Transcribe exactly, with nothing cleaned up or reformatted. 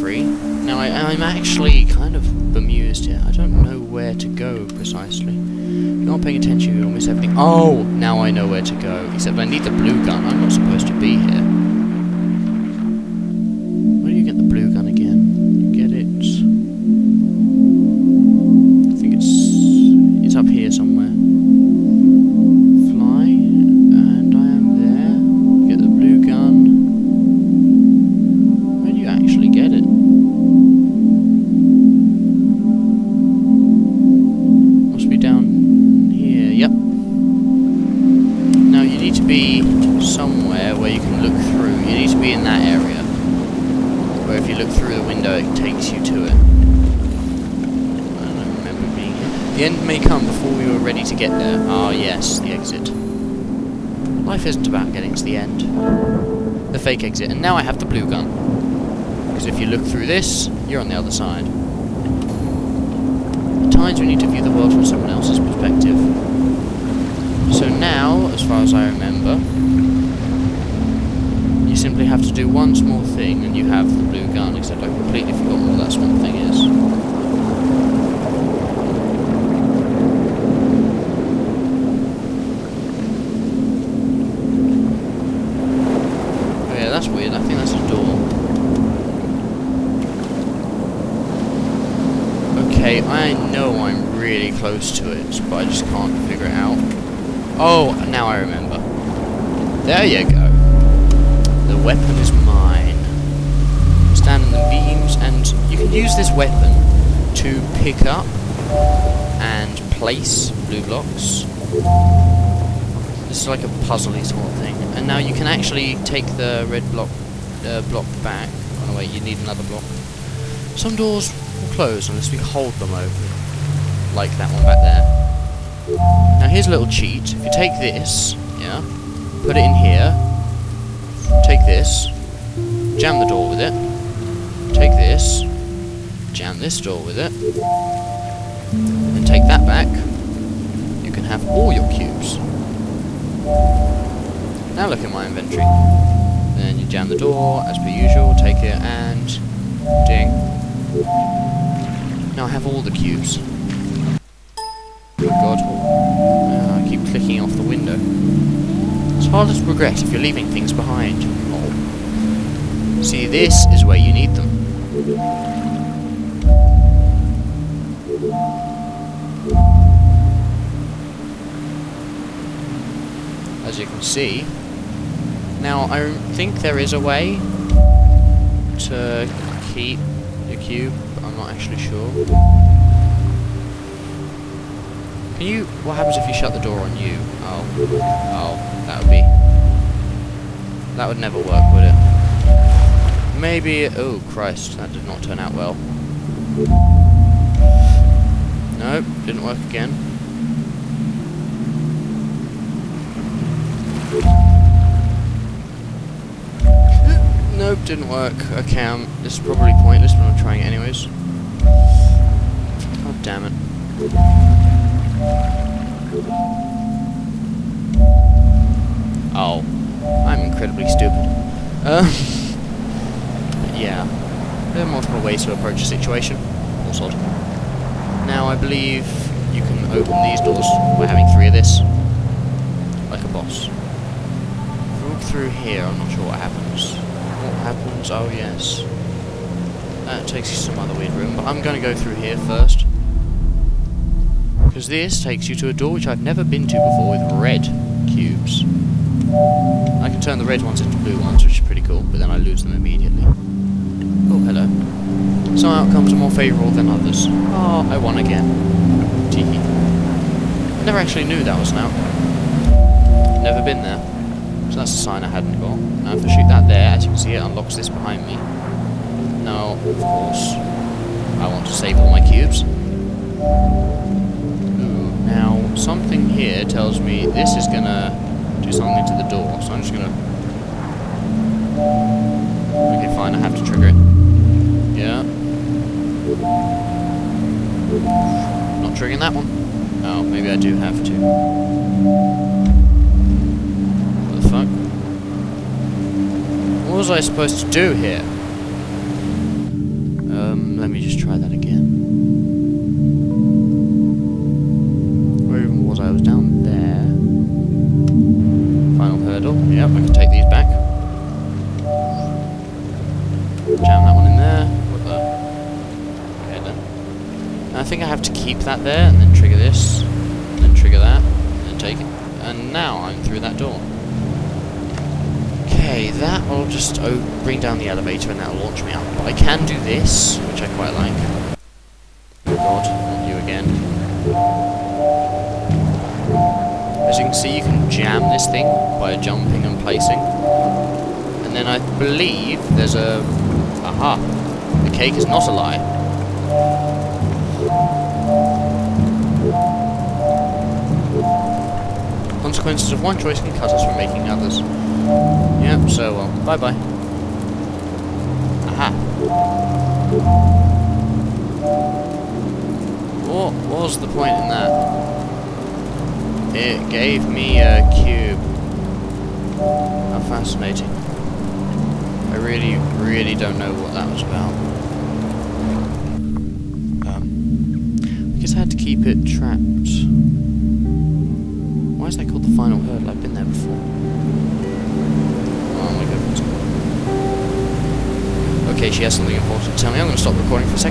free. Now I, I'm actually kind of bemused here. I don't know where to go precisely. If you're not paying attention, you'll miss everything. Oh, now I know where to go. Except I need the blue gun. I'm not supposed to be here. The end may come before we were ready to get there. Ah, yes, the exit. Life isn't about getting to the end. The fake exit. And now I have the blue gun. Because if you look through this, you're on the other side. At times we need to view the world from someone else's perspective. So now, as far as I remember, you simply have to do one small thing and you have the blue gun, except I completely forgot what that small thing is. I know I'm really close to it, but I just can't figure it out. Oh, now I remember. There you go. The weapon is mine. Stand in the beams, and you can use this weapon to pick up and place blue blocks. This is like a puzzly sort of thing. And now you can actually take the red block uh, block back. Oh no, wait, you need another block. Some doors will close unless we hold them open, like that one back there. Now here's a little cheat. If you take this, yeah, put it in here, take this, jam the door with it, take this, jam this door with it, and take that back, you can have all your cubes. Now look at my inventory. Then you jam the door, as per usual, take it, and... ding. Now I have all the cubes. Good God. Uh, I keep clicking off the window. It's harder to progress if you're leaving things behind. Oh. See, this is where you need them. As you can see. Now, I think there is a way to keep your cube, but I'm not actually sure. Can you... what happens if you shut the door on you? Oh. Oh, that would be... that would never work, would it? Maybe... oh, Christ, that did not turn out well. Nope, didn't work again. Nope, didn't work. Okay, um, this is probably pointless, but I'm trying it anyways. Oh, damn it. Oh. I'm incredibly stupid. Um, yeah. There are multiple ways to approach a situation. All sort. Now, I believe you can open these doors by having three of this. Like a boss. If we walk through here, I'm not sure what happens. What happens? Oh yes. That takes you to some other weird room, but I'm going to go through here first. Because this takes you to a door which I've never been to before with red cubes. I can turn the red ones into blue ones, which is pretty cool, but then I lose them immediately. Oh, hello. Some outcomes are more favourable than others. Oh, I won again. Teehee. I never actually knew that was an outcome. Never been there. So that's a sign I hadn't got. Now if I shoot that there, as you can see it unlocks this behind me. Now, of course, I want to save all my cubes. Ooh, now, something here tells me this is going to do something to the door, so I'm just going to... okay, fine, I have to trigger it. Yeah. Not triggering that one. Oh, maybe I do have to. What was I supposed to do here? just try that again. Where even was I? I was down there. Final hurdle. Yep, I can take these back. Jam that one in there. What the? Okay, done. And I think I have to keep that there, and then trigger this, and then trigger that, and then take it. And now I'm through that door. Okay, that will just oh, bring down the elevator and that'll launch me out. But I can do this, which I quite like. Oh god, not you again. As you can see, you can jam this thing by jumping and placing. And then I believe there's a... Aha! The cake is not a lie. Consequences of one choice can cut us from making others. Yep, so well. Bye bye. Aha. What was the point in that? It gave me a cube. How fascinating. I really, really don't know what that was about. Um, I guess I had to keep it trapped. Why is that called the final hurdle? I've been there before. Okay, she has something important to tell me. I'm going to stop recording for a second.